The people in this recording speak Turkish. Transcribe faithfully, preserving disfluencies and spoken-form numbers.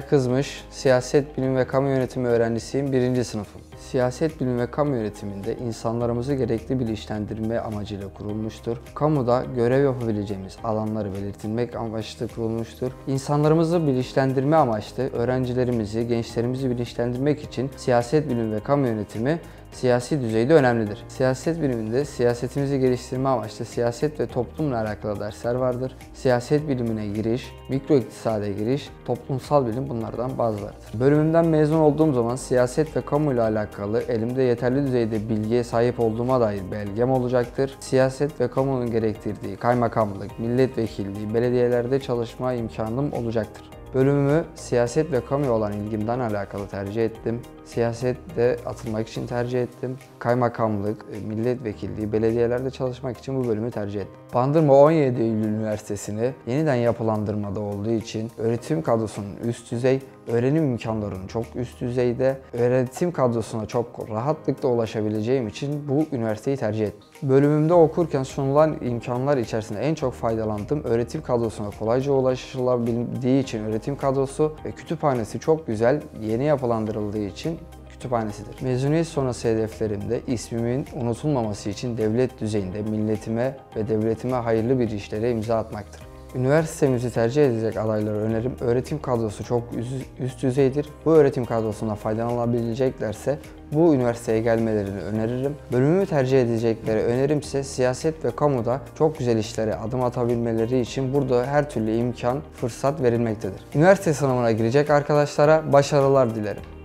Can Kızmış, Siyaset Bilimi ve Kamu Yönetimi öğrencisiyim, birinci sınıfım. Siyaset Bilimi ve Kamu Yönetiminde insanlarımızı gerekli bilinçlendirme amacıyla kurulmuştur. Kamuda görev yapabileceğimiz alanları belirtilmek amaçlı kurulmuştur. İnsanlarımızı bilinçlendirme amaçlı öğrencilerimizi, gençlerimizi bilinçlendirmek için Siyaset Bilimi ve Kamu Yönetimi siyasi düzeyde önemlidir. Siyaset biliminde siyasetimizi geliştirme amaçlı siyaset ve toplumla alakalı dersler vardır. Siyaset bilimine giriş, mikro iktisade giriş, toplumsal bilim bunlardan bazılarıdır. Bölümümden mezun olduğum zaman siyaset ve kamu ile alakalı elimde yeterli düzeyde bilgiye sahip olduğuma dair belgem olacaktır. Siyaset ve kamunun gerektirdiği kaymakamlık, milletvekilliği, belediyelerde çalışma imkanım olacaktır. Bölümümü siyaset ve kamuya olan ilgimden alakalı tercih ettim. Siyasette atılmak için tercih ettim. Kaymakamlık, milletvekilliği, belediyelerde çalışmak için bu bölümü tercih ettim. Bandırma on yedi Eylül Üniversitesi'ni yeniden yapılandırmada olduğu için öğretim kadrosunun üst düzey, öğrenim imkanlarının çok üst düzeyde, öğretim kadrosuna çok rahatlıkla ulaşabileceğim için bu üniversiteyi tercih ettim. Bölümümde okurken sunulan imkanlar içerisinde en çok faydalandığım öğretim kadrosuna kolayca ulaşılabildiği için öğretim kadrosu ve kütüphanesi çok güzel, yeni yapılandırıldığı için kütüphanesidir. Mezuniyet sonrası hedeflerimde ismimin unutulmaması için devlet düzeyinde milletime ve devletime hayırlı bir işlere imza atmaktır. Üniversitemizi tercih edecek adaylara önerim, öğretim kadrosu çok üst düzeydir. Bu öğretim kadrosuna faydalanabileceklerse bu üniversiteye gelmelerini öneririm. Bölümümü tercih edeceklere önerim ise siyaset ve kamuda çok güzel işlere adım atabilmeleri için burada her türlü imkan, fırsat verilmektedir. Üniversite sınavına girecek arkadaşlara başarılar dilerim.